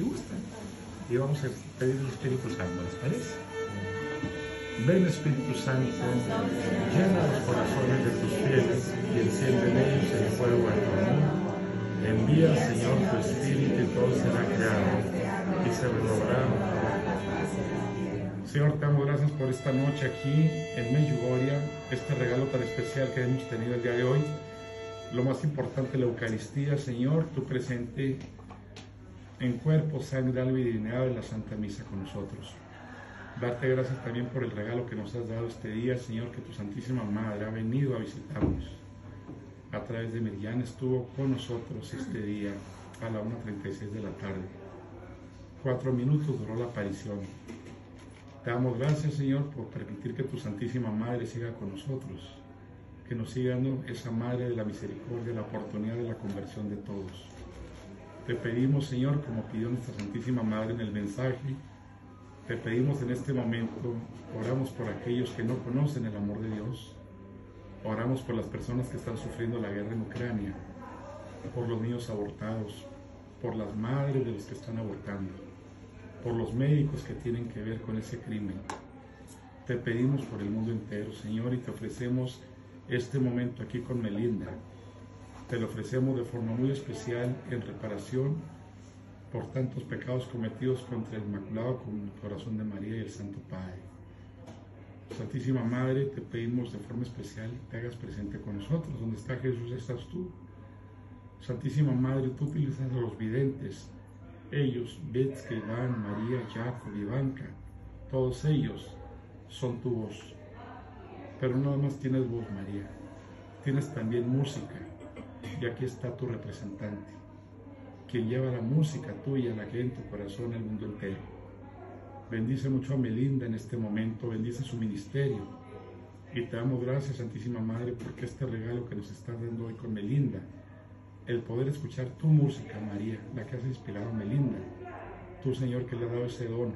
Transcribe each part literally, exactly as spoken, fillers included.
si gustan. Y vamos a pedir el Espíritu Santo, ¿les parece? Ven Espíritu Santo, llena los corazones de tus fieles y enciende en ellos el fuego de tu amor. Envía, Señor, tu Espíritu y todo será creado y se renovará. Señor, te damos gracias por esta noche aquí en Medjugorje, este regalo tan especial que hemos tenido el día de hoy. Lo más importante, la Eucaristía, Señor, tú presente en cuerpo, sangre, alma y divinidad en la Santa Misa con nosotros. Darte gracias también por el regalo que nos has dado este día, Señor, que tu Santísima Madre ha venido a visitarnos. A través de Miriam estuvo con nosotros este día a la una treinta y seis de la tarde. Cuatro minutos duró la aparición. Te damos gracias, Señor, por permitir que tu Santísima Madre siga con nosotros, que nos siga dando esa Madre de la Misericordia, la oportunidad de la conversión de todos. Te pedimos, Señor, como pidió nuestra Santísima Madre en el mensaje, te pedimos en este momento, oramos por aquellos que no conocen el amor de Dios, oramos por las personas que están sufriendo la guerra en Ucrania, por los niños abortados, por las madres de los que están abortando, por los médicos que tienen que ver con ese crimen. Te pedimos por el mundo entero, Señor, y te ofrecemos este momento aquí con Melinda. Te lo ofrecemos de forma muy especial en reparación por tantos pecados cometidos contra el Inmaculado con el Corazón de María y el Santo Padre. Santísima Madre, te pedimos de forma especial que te hagas presente con nosotros. Donde está Jesús, estás tú. Santísima Madre, tú utilizas a los videntes. Ellos, Bitzke, Iván, María, Jacob, Ivanka, todos ellos son tu voz. Pero no nada más tienes voz, María, tienes también música. Y aquí está tu representante, quien lleva la música tuya, la que en tu corazón, al mundo entero. Bendice mucho a Melinda en este momento, bendice su ministerio. Y te damos gracias, Santísima Madre, porque este regalo que nos estás dando hoy con Melinda, el poder escuchar tu música, María, la que has inspirado a Melinda, tú, Señor, que le has dado ese don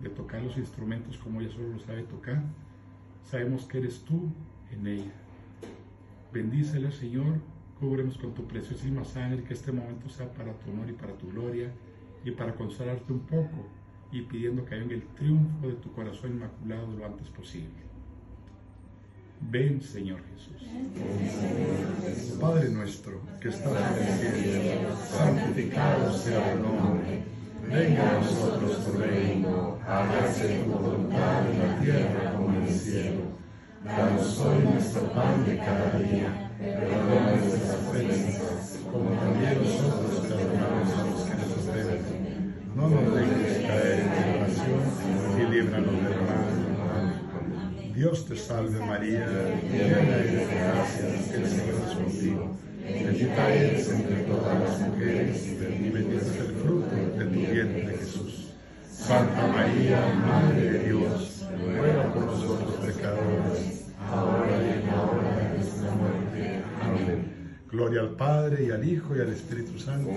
de tocar los instrumentos como ella solo lo sabe tocar, sabemos que eres tú en ella. Bendícela, Señor, cúbrenos con tu preciosísima sangre, que este momento sea para tu honor y para tu gloria, y para consolarte un poco, y pidiendo que haya el triunfo de tu corazón inmaculado lo antes posible. Ven, Señor Jesús. Padre nuestro, que estás en el cielo, santificado sea tu nombre. Venga a nosotros tu reino, hágase tu voluntad en la tierra como en el cielo. Danos hoy nuestro pan de cada día. Perdona nuestras ofensas, como también nosotros perdonamos a los que nos ofenden. No nos dejes caer en tentación, y líbranos del mal. Dios te salve María, llena eres de gracia, el Señor es contigo. Bendita eres entre todas las mujeres y bendito es el fruto de tu vientre, Jesús. Santa María, Madre de Dios, ruega por nosotros pecadores, ahora y en la hora de nuestra muerte. Amén. Gloria al Padre, y al Hijo, y al Espíritu Santo.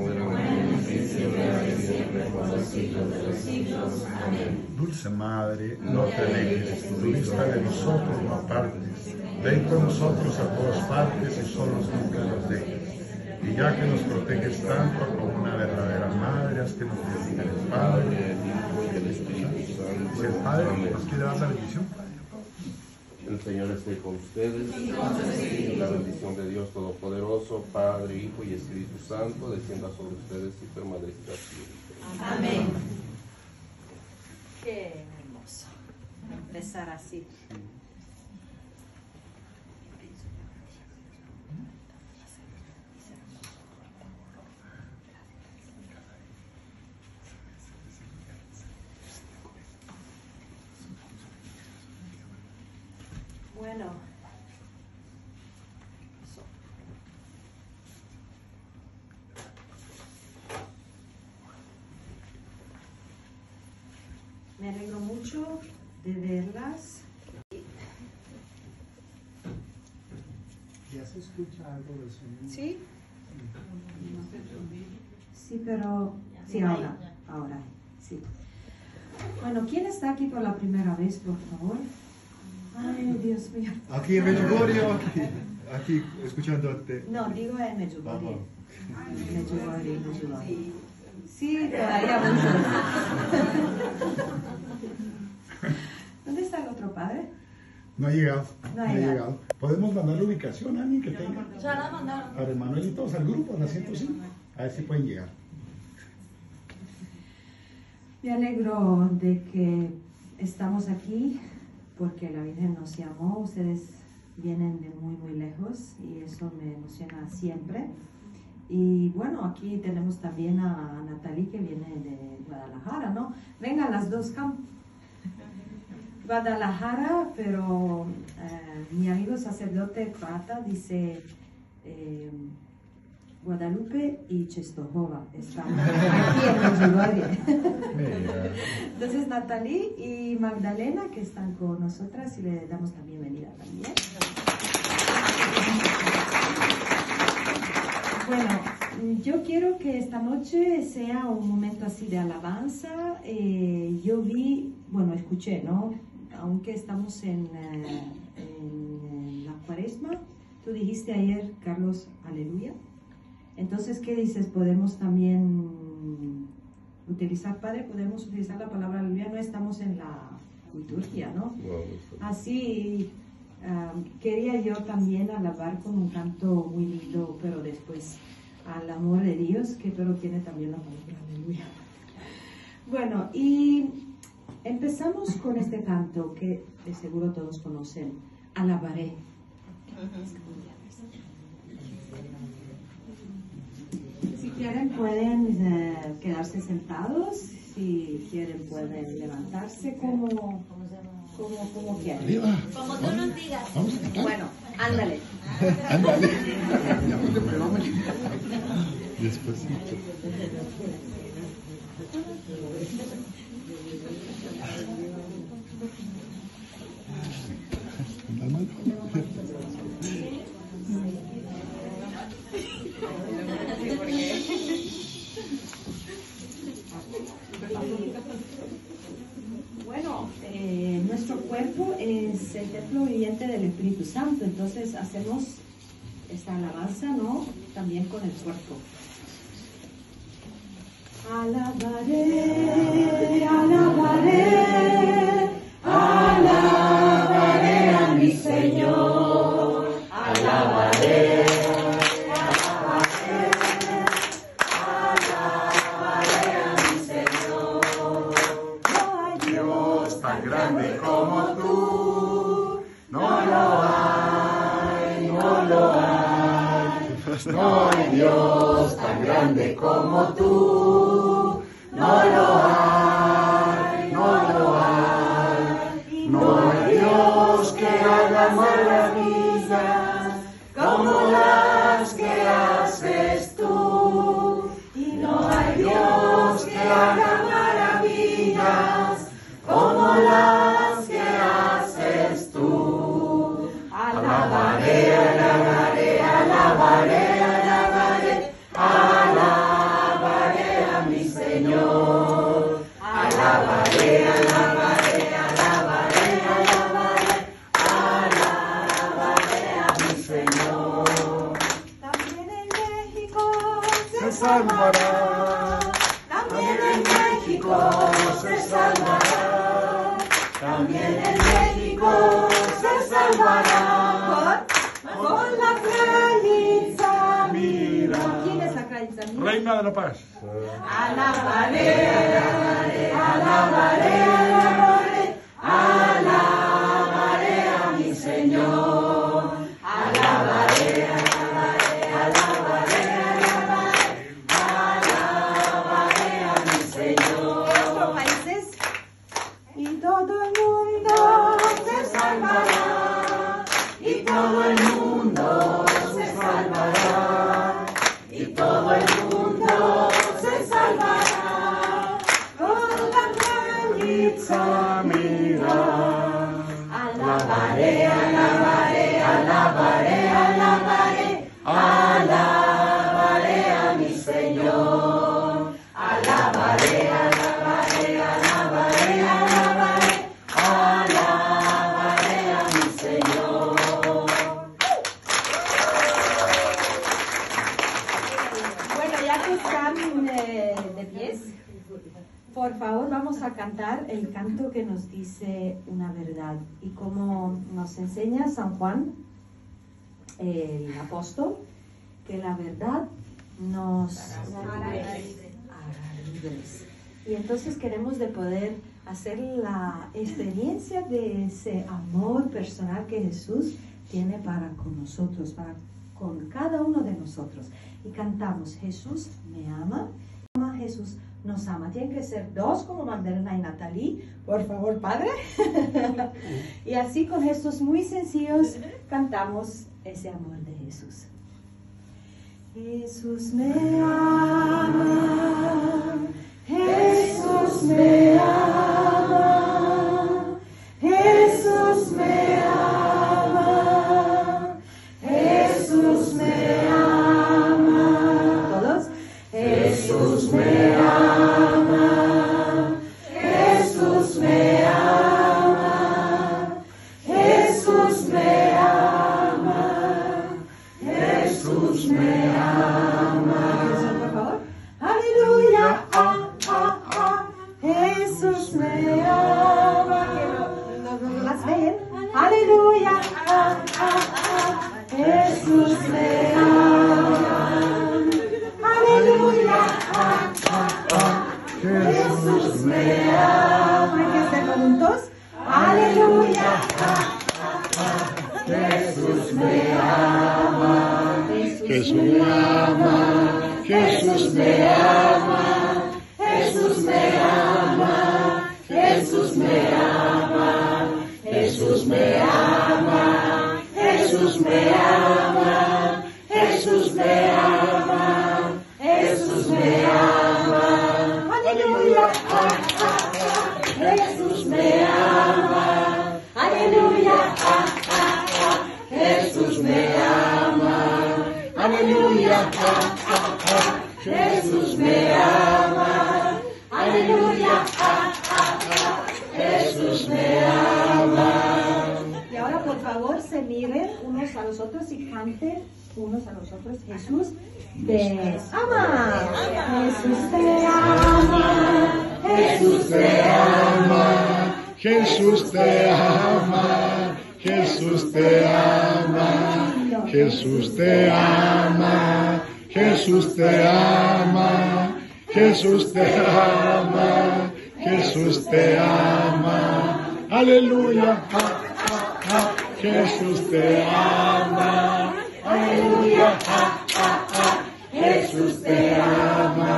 Dulce Madre, no te alejes, tu vista de nosotros no apartes. Ven con nosotros a todas partes y solos nunca nos dejes. Y ya que nos proteges tanto como una verdadera madre, haz que nos bendiga el Padre, el Hijo y el Espíritu Santo. Si el Padre nos quiere dar la bendición, el Señor esté con ustedes. La bendición de Dios Todopoderoso, Padre, Hijo y Espíritu Santo, descienda sobre ustedes y permanezca siempre. Amén. Qué hermoso empezar así. Bueno, me alegro mucho de verlas. ¿Ya se escucha algo de sonido? Sí. Sí, pero sí, ahora, ahora, sí. Bueno, ¿quién está aquí por la primera vez, por favor? Ay, Dios mío. Aquí en Medjugorje, aquí, aquí escuchándote. No, digo en Medjugorje. Medjugorje, Medjugorje. Sí. Sí, todavía muchos. ¿Dónde está el otro padre? No ha llegado. No ha no llegado. llegado. ¿Podemos mandar la ubicación a alguien que ya tenga? Ya la mandaron. Para Manuel y todos al grupo, a las ciento cinco. A ver si pueden llegar. Me alegro de que estamos aquí porque la Virgen nos llamó. Ustedes vienen de muy, muy lejos y eso me emociona siempre. Y bueno, aquí tenemos también a Natalí que viene de Guadalajara, ¿no? Vengan las dos, Cam. Guadalajara, pero eh, mi amigo sacerdote Prata dice eh, Guadalupe y Chestojova están aquí en Medjugorje. Entonces Natalí y Magdalena que están con nosotras y le damos la bienvenida también. Bueno, yo quiero que esta noche sea un momento así de alabanza. Eh, yo vi, bueno, escuché, ¿no? Aunque estamos en, eh, en la cuaresma, tú dijiste ayer, Carlos, aleluya. Entonces, ¿qué dices? Podemos también utilizar, Padre, podemos utilizar la palabra aleluya, no estamos en la liturgia, ¿no? Así... Um, quería yo también alabar con un canto muy lindo, pero después al amor de Dios, que pero tiene también la palabra aleluya. Bueno, y empezamos con este canto que de seguro todos conocen, alabaré. Si quieren pueden uh, quedarse sentados, si quieren pueden levantarse como... Como, como quieras. Como tú nos digas. Bueno, ándale. Ándale. Despacito. Bueno, eh, nuestro cuerpo es el templo viviente del Espíritu Santo, entonces hacemos esta alabanza, ¿no? También con el cuerpo. Alabaré, alabaré, alabaré a mi Señor, alabaré. No hay Dios tan grande como tú, no lo hay, no lo hay. No hay Dios que haga maravillas como las que haces tú. Y no hay Dios que haga maravillas como las que haces tú. Alabaré, alabaré, alabaré. Salvará. También en México se salvará. También en México se salvará. Con la Caliza Mira. ¿Quién es la Caliza Mira? Reina de la Paz. Alabaré, alabaré, alabaré, alabaré, alabaré a mi Señor. Alabaré, alabaré, alabaré. Todo el mundo se salvará, y todo el mundo se salvará, con la Caliza Mira. Alabaré, alabaré, alabaré, alabaré, alabaré a mi Señor, alabaré, alabaré, alabaré, alabaré, alabaré. vamos a cantar el canto que nos dice una verdad. Y como nos enseña San Juan, el apóstol, que la verdad nos hará libres. Y entonces queremos de poder hacer la experiencia de ese amor personal que Jesús tiene para con nosotros, para con cada uno de nosotros. Y cantamos, Jesús me ama, Jesús nos ama. Tienen que ser dos, como Magdalena y Natalí, por favor, Padre. Y así, con gestos muy sencillos, cantamos ese amor de Jesús. Jesús me ama, Jesús me ama, Jesús me ama, Jesús me ama. ¿Todos? Jesús me ama, Jesús me ama, Jesús me ama, Jesús me ama. Aleluya, ah, ah, ah, Jesús me ama. ¿Las ven? Aleluya, ah, ah, ah, Jesús me ama. Aleluya, ah, ah, ah, Jesús me ama. Hay que hacerlo juntos. Aleluya, ah, ah, ah, Jesús me ama. Jesús me ama. Jesús me ama, Jesús me ama, Jesús me ama, Jesús me ama, Jesús me ama, Jesús me ama, Jesús me ama, aleluya, ah, ah, ah, Jesús me ama, aleluya, ah, ah, ah, Jesús me ama, aleluya, ah, ah, Jesús me ama, aleluya, ah, ah, ah, Jesús me ama. Y ahora, por favor, se miren unos a los otros y canten unos a los otros. Jesús te ama, Jesús te ama, Jesús te ama, Jesús te ama, Jesús te ama, Jesús te ama. Jesús te ama, Jesús te ama, Jesús te ama, aleluya, ah, ah, ah, Jesús te ama, aleluya, ah, ah, ah, Jesús te ama,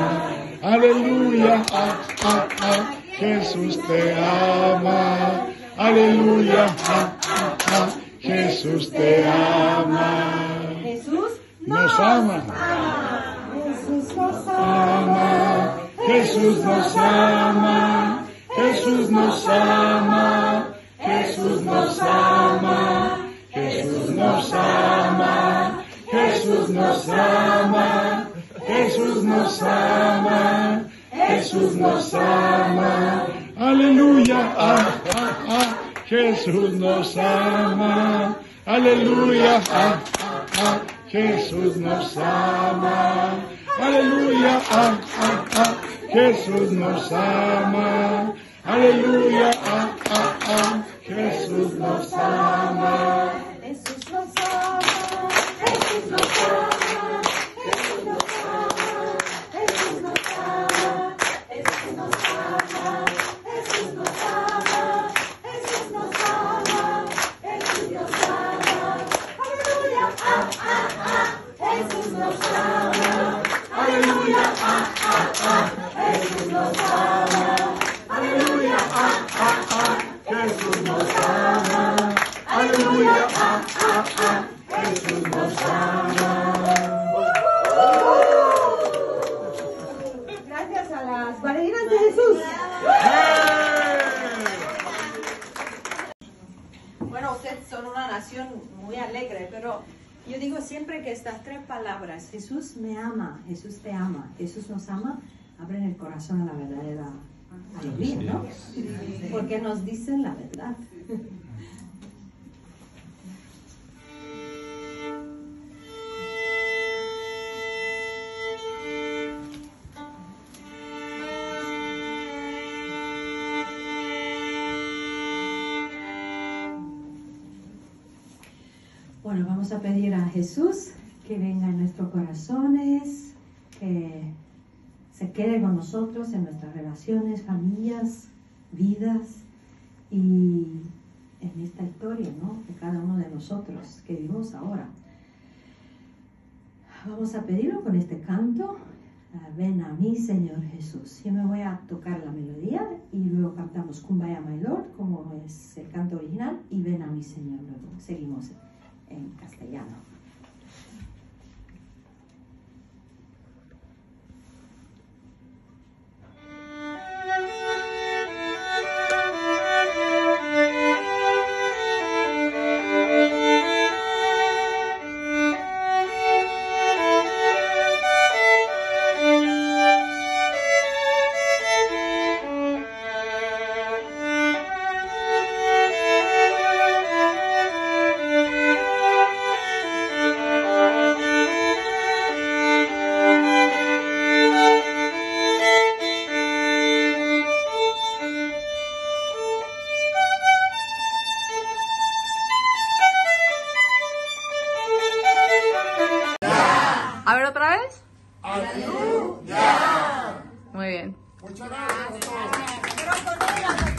aleluya, ah, ah, ah, Jesús te ama, aleluya, ah, ah, ah, Jesús te ama. Nos ama. Jesús nos ama, Jesús nos ama, Jesús nos ama, Jesús nos ama, Jesús nos ama, Jesús nos ama, Jesús nos ama, Jesús nos ama, aleluya, ah, ah, ah, Jesús nos ama, aleluya, ah, ah, ah, Jesús nos ama, aleluya, ah, ah, ah, Jesús nos ama, aleluya, ah, ah, ah, Jesús nos ama, Jesús nos ama, Jesús nos ama, Jesús nos ama, Jesús nos ama, Jesús nos ama, Jesús nos ama, Jesús nos ama, Jesús nos ama, aleluya, ah, ah, Jesús nos ama, aleluya, ah, ah, ah, Jesús nos ama, aleluya, ah, ah, ah, Jesús nos ama, aleluya, ah, ah, ah, Jesús nos ama. Gracias a las bailarinas de Jesús. Bueno, ustedes son una nación muy alegre, pero yo digo siempre que estas tres palabras, Jesús me ama, Jesús te ama, Jesús nos ama, abren el corazón a la verdadera alegría, ¿no? Porque nos dicen la verdad. Bueno, vamos a pedir a Jesús que venga en nuestros corazones, que se quede con nosotros en nuestras relaciones, familias, vidas y en esta historia, ¿no?, de cada uno de nosotros que vivimos ahora. Vamos a pedirlo con este canto. Ven a mí, Señor Jesús. Yo me voy a tocar la melodía y luego cantamos Kumbaya My Lord, como es el canto original, y Ven a mí, Señor. Luego seguimos en castellano. Muy bien. Muchas gracias.